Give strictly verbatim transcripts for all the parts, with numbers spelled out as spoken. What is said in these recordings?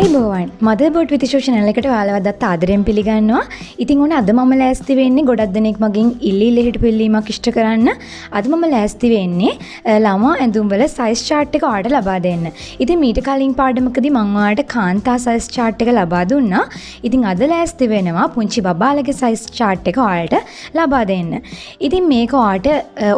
අයිබෝවන් Motherboard with ishu channel එකට ඔයාලව දත්ත ආදරයෙන් පිළිගන්නවා. ඉතින් ඕන අද මම ලෑස්ති වෙන්නේ ගොඩක් දෙනෙක් මගෙන් ඉල්ලීලා හිටපු ඉල්ලීමක් ඉෂ්ට කරන්න. අද මම ලෑස්ති වෙන්නේ ළමා ඇඳුම් වල size chart එක ඔයාලට ලබා දෙන්න. ඉතින් මීට කලින් පාඩමකදී මම ඔයාලට කාන්තා size chart එක ලබා දුන්නා. ඉතින් අද ලෑස්ති වෙනවා පුංචි බබාලගේ size chart එක ඔයාලට ලබා දෙන්න. ඉතින් මේක ඔයාට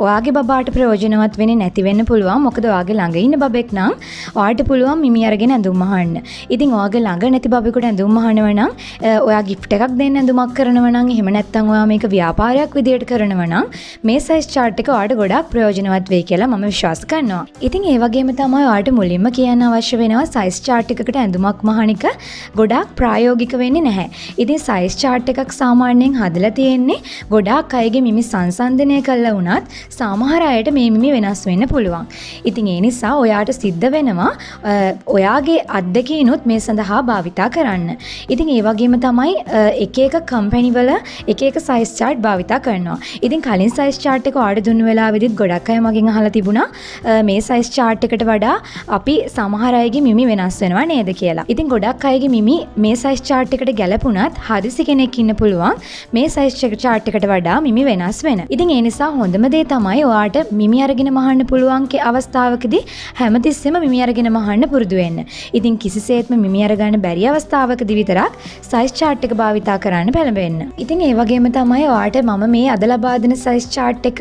ඔයාගේ බබාට ප්‍රයෝජනවත් වෙන්නේ නැති වෙන්න පුළුවන්. මොකද ඔයාගේ ළඟ ඉන්න බබෙක් නම් ඔයාට පුළුවන් මිමි අරගෙන ඇඳුම් අහන්න. ඉතින් ඔයාගේ ළඟ නැති බබෙකුට ඇඳුම් අහනවා නම් ඔයා gift එකක් දෙන්න ඇඳුමක් කරනවා නම් එහෙම නැත්නම් ඔයා මේක ව්‍යාපාරයක් විදියට කරනවා නම් මේ size chart එක ඔයාට ගොඩාක් ප්‍රයෝජනවත් වෙයි කියලා මම විශ්වාස කරනවා. ඉතින් ඒ වගේම තමයි ඔයාට මුලින්ම කියන්න අවශ්‍ය වෙනවා size chart එකකට ඇඳුමක් මහණ එක ගොඩාක් ප්‍රායෝගික වෙන්නේ නැහැ. ඉතින් size chart එකක් සාමාන්‍යයෙන් හදලා තියෙන්නේ ගොඩාක් අයගේ මිමි සංසන්දනය කළා වුණත් සමහර අයට මේ මිමි වෙනස් වෙන්න පුළුවන්. ඉතින් ඒ නිසා ඔයාට සිද්ධ වෙනවා ඔයාගේ අද්දකේ නුත් මේ සඳහා භාවිතා කරන්න. ඉතින් ඒ වගේම තමයි එක එක කම්පැනි වල එක එක size chart භාවිතා කරනවා. ඉතින් කලින් size chart එක ඔයාලට දුන්න වෙලාවෙදිත් ගොඩක් අය මගෙන් අහලා තිබුණා මේ size chart එකට වඩා අපි සමහර අයගේ මිමි වෙනස් වෙනවා නේද කියලා. ඉතින් ගොඩක් අයගේ මිමි මේ size chart එකට ගැලපුණත් හදිසි කෙනෙක් ඉන්න පුළුවන් මේ size chart එකට වඩා මිමි වෙනස් වෙන. ඉතින් ඒ නිසා හොඳම දේ තමයි ඔයාට මිමි අරගෙන මහන්න පුළුවන් කේ අවස්ථාවකදී හැමතිස්සෙම මිමි අරගෙන මහන්න පුරුදු වෙන්න. ඉතින් කිසි ඒත්ම මිමි අරගන්න බැරි අවස්ථාවකදී විතරක් size chart එක භාවිතා කරන්න පළඹෙන්න. ඉතින් ඒ වගේම තමයි ඔයාට මම මේ අද ලබා දෙන size chart එක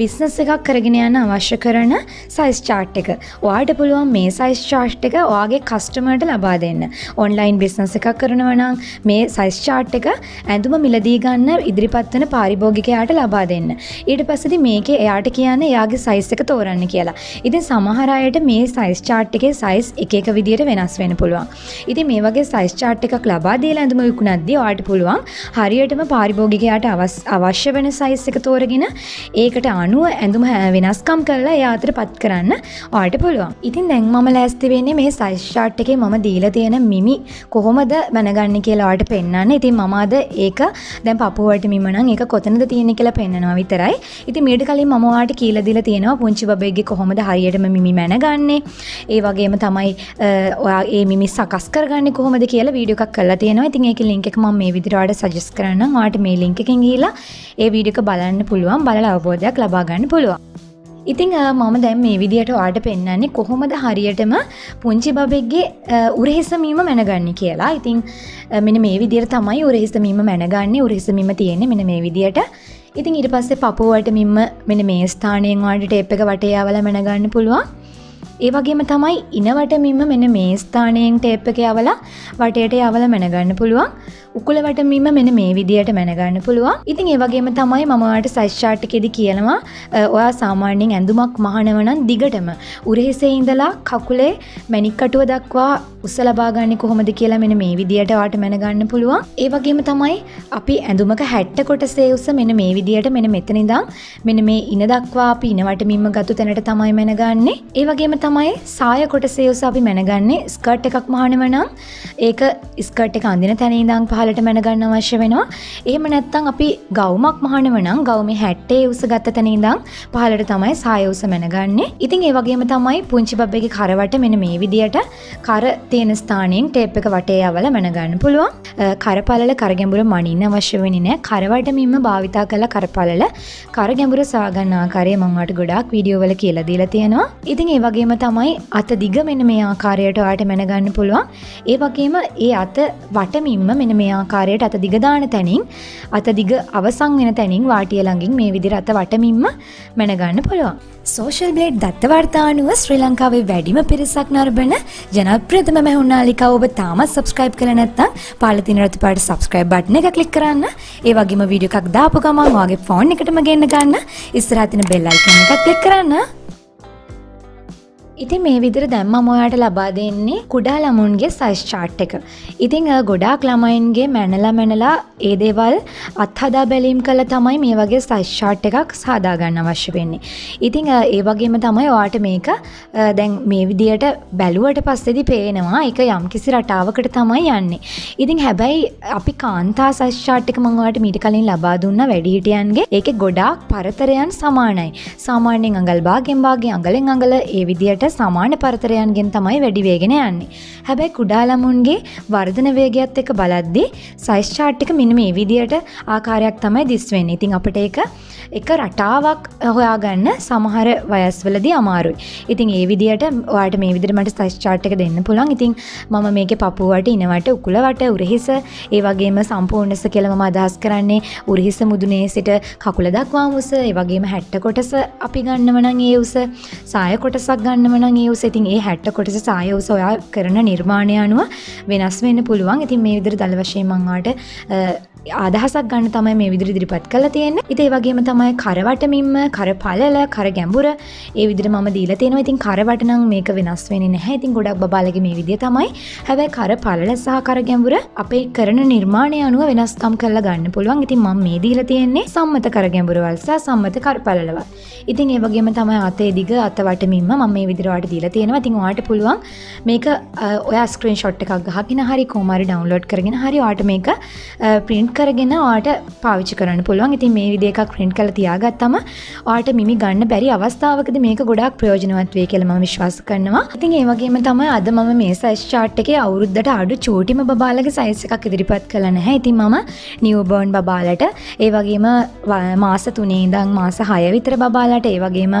business එකක් කරගෙන යන්න අවශ්‍ය කරන size chart එක. ඔයාට පුළුවන් මේ size chart එක ඔයාගේ customer ට ලබා දෙන්න. online business එකක් කරනවා නම් මේ size chart එක ඇඳුම මිලදී ගන්න ඉදිරිපත් වෙන පාරිභෝගිකයාට ලබා දෙන්න. ඊට පස්සේදී මේකේ එයාට කියන්නේ එයාගේ size එක තෝරන්න කියලා. ඉතින් සමහර අයට මේ size chart එකේ size එක එක විදියට වෙනස් වෙන්න පුළුවන්. ඉතින් මේ වගේ size chart එකක් ලබා දීලා ඇඳුම විකුණද්දී ඔයාට පුළුවන් හරියටම පාරිභෝගිකයාට අවශ්‍ය වෙන size එක තෝරගෙන ඒකට අනුව ඇඳුම වෙනස්කම් කරලා ඒ ආතරපත් කරන්න ඔයාට පුළුවන්. ඉතින් දැන් මම ලෑස්ති වෙන්නේ මේ size chart එකේ මම දීලා තියෙන මිමි කොහොමද මැනගන්නේ කියලා ඔයාට පෙන්නන්න. ඉතින් මම අද ඒක දැන් පපුවට මිම නම් ඒක කොතනද තියෙන්නේ කියලා පෙන්නනවා විතරයි. ඉතින් මීට කලින් මම ඔයාට කියලා දීලා තියෙනවා පුංචි බබෙක්ගේ කොහොමද හරියටම මිමි මැනගන්නේ. ඒ වගේම තමයි ඔයා ඒ මිමි සකස් කරගන්නේ කොහොමද කියලා වීඩියෝ එකක් කරලා තියෙනවා. ඉතින් ඒකේ link එක මම මේ විදිහට ඔයාලට suggest කරනවා. ඔයාලට මේ link එකෙන් ගිහිලා ඒ වීඩියෝ එක බලන්න පුළුවන්. බලලා අවබෝධයක් ලබා ගන්න පුළුවන්. ඉතින් මම දැන් මේ විදිහට ඔයාලට පෙන්නන්නේ කොහොමද හරියටම පුංචි බබෙක්ගේ උරහිස මීම මැනගන්නේ කියලා. ඉතින් මෙන්න මේ විදිහට තමයි උරහිස මීම මැනගන්නේ. උරහිස මීම තියෙන්නේ මෙන්න මේ විදිහට. ඉතින් ඊට පස්සේ පපුවට මීම මෙන්න මේ ස්ථානයෙන් ඔයාලට ටේප් එක වටේ යවලා මැනගන්න පුළුවන්. ඒ වගේම තමයි ඉනවට මිම මෙන්න මේ ස්ථානයෙන් ටේප් එක යවලා වටේට යවලා මැනගන්න පුළුවන්. උකුලවට මිම මෙන්න මේ විදියට මැනගන්න පුළුවන්. ඉතින් ඒ වගේම තමයි මම ඔයාලට size chart එකේදී කියනවා ඔයා සාමාන්‍යයෙන් ඇඳුමක් මහනව නම් දිගටම උරහිසේ ඉඳලා කකුලේ මැණික්කටුව දක්වා උස ලබා ගන්න කොහොමද කියලා මෙන්න මේ විදියට ඔයාට මැනගන්න පුළුවන්. ඒ වගේම තමයි අපි ඇඳුමක හැට්ට කොටසේ උස මෙන්න මේ විදියට මෙන්න මෙතන ඉඳන් මෙන්න මේ ඉන දක්වා අපි ඉනවට මිම ගත්ත තැනට තමයි මැනගන්නේ. ඒ වගේම තමයි සාය කොටසේ උස අපි මැනගන්නේ ස්කර්ට් එකක් මහනව නම් ඒක ස්කර්ට් එක අඳින තැන ඉඳන් පහළට මැනගන්න අවශ්‍ය වෙනවා. එහෙම නැත්නම් අපි ගවුමක් මහනව නම් ගවුමේ හැට්ටේ උස ගත තැන ඉඳන් පහළට තමයි සාය උස මැනගන්නේ. ඉතින් ඒ වගේම තමයි පුංචි බබ්බෙක්ගේ කරවට මෙන්න මේ විදියට කර තියෙන ස්ථානයෙන් ටේප් එක වටේ යවලා මැනගන්න පුළුවන්. කරපළල කරගැඹුර මනින්න අවශ්‍ය වෙන්නේ නැහැ. කරවට මිම්ම භාවිතා කළා කරපළල කරගැඹුර සාගන්න ආකාරය මම ඔයාලට ගොඩාක් වීඩියෝ වල කියලා දීලා තියෙනවා. ඉතින් ඒ වගේම තමයි අත දිග මෙන්න මේ ආකාරයට ඔයාලට මැනගන්න පුළුවන්. ඒ වගේම ඒ අත වටමින්ම මෙන්න මේ ආකාරයට අත දිග දාන තැනින් අත දිග අවසන් වෙන තැනින් වාටිය ළඟින් මේ විදිහට අත වටමින්ම මැනගන්න පුළුවන්. සෝෂල් බ්ලේඩ් දත්ත වාර්තා අනුව ශ්‍රී ලංකාවේ වැඩිම පිරිසක් නරඹන ජනප්‍රියතම මැහුම්නාලිකාව ඔබ තාමත් subscribe කරලා නැත්නම් පාළේ තියෙන රතු පාට subscribe button එක click කරන්න. ඒ වගේම වීඩියෝ එකක් දාපු ගමන් ඔයාගේ phone එකටම ගෙන්න ගන්න ඉස්සරහ තියෙන bell icon එක click කරන්න. ඉතින් මේ විදිහට දැන් මම ඔයාලට ලබා දෙන්නේ කුඩා ළමුන්ගේ size chart එක. ඉතින් ගොඩාක් ළමයින්ගේ මැනලා මැනලා ඒ දේවල් අත්හදා බැලීම් කළා තමයි මේ වගේ size chart එකක් හදා ගන්න අවශ්‍ය වෙන්නේ. ඉතින් ඒ වගේම තමයි ඔයාලට මේක දැන් මේ විදිහට බැලුවට පස්සේදී පේනවා ඒක යම්කිසි රටාවකට තමයි යන්නේ. ඉතින් හැබැයි අපි කාන්තා size chart එක මම ඔයාලට මීට කලින් ලබා දුන්නා වැඩිහිටියන්ගේ. ඒකේ ගොඩාක් පරතරයන් සමානයි. සාමාන්‍යයෙන් අඟල් භාගෙන් භාගෙ අඟලෙන් අඟල ඒ විදිහට සාමාන්‍ය පරතරයන්ගෙන් තමයි වැඩි වේගෙන යන්නේ. හැබැයි කුඩා ළමුන්ගේ වර්ධන වේගයත් එක්ක බලද්දී සයිස් chart එක මෙන්න මේ විදියට ආකාරයක් තමයි දිස් වෙන්නේ. ඉතින් අපිට ඒක එක රටාවක් හොයාගන්න සමහර වයස්වලදී අමාරුයි. ඉතින් ඒ විදියට ඔයාලට මේ විදියට මට සයිස් chart එක දෙන්න පුළුවන්. ඉතින් මම මේකේ පපුවට, ඉනවට, උකුලවට, උරහිස, ඒ වගේම සම්පූර්ණස කියලා මම අදහස් කරන්නේ උරහිස මුදුනේ සිට කකුල දක්වාම උස, ඒ වගේම හැට්ට කොටස අපි ගන්නව නම් ඒ උස, සාය කොටසක් ගන්නව නම් ඒ උස. ඉතින් ඒ හැට්ට කොටස සාය උස ඔයා කරන නිර්මාණය අනුව වෙනස් වෙන්න පුළුවන්. ඉතින් මේ විදිහට දල වශයෙන් මම ආට අදහසක් ගන්න තමයි මේ විදිහට ඉදිරිපත් කරලා තියෙන්නේ. ඉතින් ඒ වගේම තමයි කරවටමින්ම, කරපළල, කර ගැඹුර ඒ විදිහට මම දීලා තියෙනවා. ඉතින් කරවට නම් මේක වෙනස් වෙන්නේ නැහැ. ඉතින් ගොඩක් බබාලගේ මේ විදිය තමයි. හැබැයි කරපළල සහ කර ගැඹුර අපේ කරන නිර්මාණය අනුව වෙනස්කම් කරලා ගන්න පුළුවන්. ඉතින් මම මේ දීලා තියෙන්නේ සම්මත කර ගැඹුරවල් සහ සම්මත කරපළලවල්. ඉතින් ඒ වගේම තමයි අතේ දිග අතවටමින්ම මම මේ විදිහට ඔයාලට දීලා තියෙනවා. ඉතින් ඔයාලට පුළුවන් මේක ඔයා ස්ක්‍රීන්ෂොට් එකක් ගහගෙන හරි කොහොම හරි ඩවුන්ලෝඩ් කරගෙන හරි ඔයාලට මේක print කරගෙන ඔයාලට පාවිච්චි කරන්න පුළුවන්. ඉතින් මේ විදිහ එකක් print කරලා තියාගත්තම ඔයාලට මිමි ගන්න බැරි අවස්ථාවකදී මේක ගොඩාක් ප්‍රයෝජනවත් වෙයි කියලා මම විශ්වාස කරනවා. ඉතින් ඒ වගේම තමයි අද මම මේ size chart එකේ අවුරුද්දට අඩු චූටිම බබාලගේ size එකක් ඉදිරිපත් කළා නැහැ. ඉතින් මම newborn බබාලට, ඒ වගේම මාස තුනේ ඉඳන් මාස හය විතර බබාලට, ඒ වගේම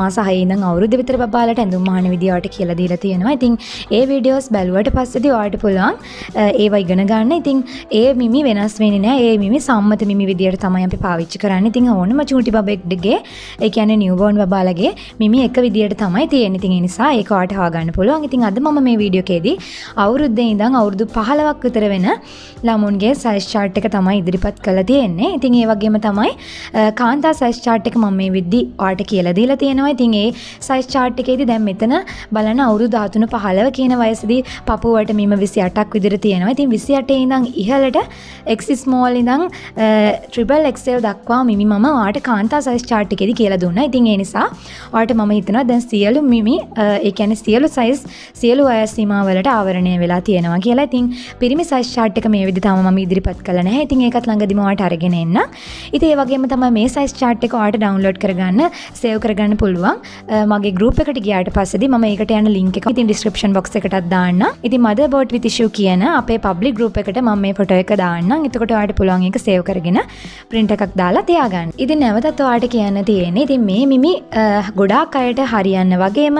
මාස හය ඉඳන් අවුරුද්ද විතර බබාලට ඇඳුම් අහන විදියට කියලා දීලා තියෙනවා. ඉතින් ඒ වීඩියෝස් බැලුවට පස්සේදී ඔයාලට පුළුවන් ඒව ඉගෙන ගන්න. ඉතින් ඒ මිමි වෙනස් වෙන්නේ නැහැ. ඒ මිමි සම්මත මිමි විදියට තමයි අපි පාවිච්චි කරන්නේ. ඉතින් ඕනම චූටි බබෙක්ගේ, ඒ කියන්නේ නිව්බෝන් බබාලගේ මිමි එක විදියට තමයි තියෙන්නේ. ඉතින් ඒ නිසා ඒක ඔයාලට හොයා ගන්න පුළුවන්. ඉතින් අද මම මේ වීඩියෝ එකේදී අවුරුද්දේ ඉඳන් අවුරුදු පහළොවක් විතර වෙන ළමුන්ගේ size chart එක තමයි ඉදිරිපත් කරලා තියෙන්නේ. ඉතින් ඒ වගේම තමයි කාන්තා size chart එක මම මේ විදි ඔයාලට කියලා දීලා තියෙනවා. ඉතින් ඒ size chart එකේදී දැන් මෙතන බලන අවුරුදු thirteen fifteen කියන වයසේදී පපුවට මීම twenty-eight ක් විතර තියෙනවා. ඉතින් twenty-eight ඉඳන් ඉහළට x small ඉඳන් triple xl දක්වා මිමි මම ඔයාලට කාන්තා size chart එකේදී කියලා දුන්නා. ඉතින් ඒ නිසා ඔයාලට මම හිතනවා දැන් සියලු මිමි, ඒ කියන්නේ සියලු size, සියලු වයස් සීමා වලට ආවරණය වෙලා තියෙනවා කියලා. ඉතින් පිරිමි size chart එක මේ විදිහට තමයි මම ඉදිරිපත් කළා නැහැ. ඉතින් ඒකත් ළඟදීම ඔයාලට අරගෙන එන්න. ඉතින් ඒ වගේම තමයි මේ size chart එක ඔයාලට ඩවුන්ලෝඩ් කරගන්න, සේව් කරගන්න පුළුවන්. මගේ ගෲප් එකට ගියාට පස්සේදී මම ඒකට යන ලින්ක් එක ඉතින් ඩිස්ක්‍රිප්ෂන් බොක්ස් එකටත් දාන්න. ඉතින් Motherboard with ishu කියන අපේ පබ්ලික් ගෲප් එකට මම මේ ෆොටෝ එක දාන්නම්. එතකොට ඔයාලට පුළුවන් ඒක සේව් කරගෙන print එකක් දාලා තියාගන්න. ඉතින් නැවතත් ඔයාලට කියන්න තියෙන්නේ ඉතින් මේ මිමි ගොඩාක් අයට හරියන්න වගේම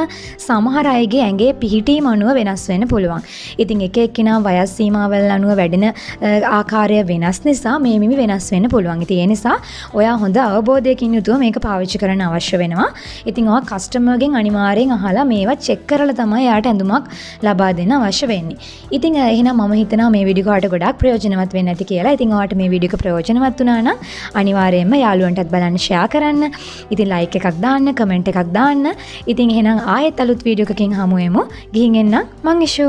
සමහර අයගේ ඇඟේ පිහිටීම අනුව වෙනස් වෙන්න පුළුවන්. ඉතින් එක එක්කිනා වයස් සීමාවල් අනුව වැඩෙන ආකාරය වෙනස් නිසා මේ මිමි වෙනස් වෙන්න පුළුවන්. ඉතින් ඒ නිසා ඔයා හොඳ අවබෝධයකින් යුතුව මේක පාවිච්චි කරන්න අවශ්‍ය වෙනවා. ඉතින් ඔයා කස්ටමර්ගෙන් අනිවාර්යෙන් අහලා මේවා චෙක් කරලා තමයි යාට ඇඳුමක් ලබා දෙන්න අවශ්‍ය වෙන්නේ. ඉතින් එහෙනම් මම හිතනවා මේ වීඩියෝ කාට ගොඩක් ප්‍රයෝජනවත් වෙන්න ඇති කියලා. ඉතින් ඔයාට මේ වීඩියෝ එක ප්‍රයෝජනවත් වුණා නම් අනිවාර්යයෙන්ම යාළුවන්ටත් බලන්න ෂෙයා කරන්න. ඉතින් ලයික් එකක් දාන්න, කමෙන්ට් එකක් දාන්න. ඉතින් එහෙනම් ආයෙත් අලුත් වීඩියෝ එකකින් හමු වෙමු. ගිහින් එන්න. මං ඉෂු.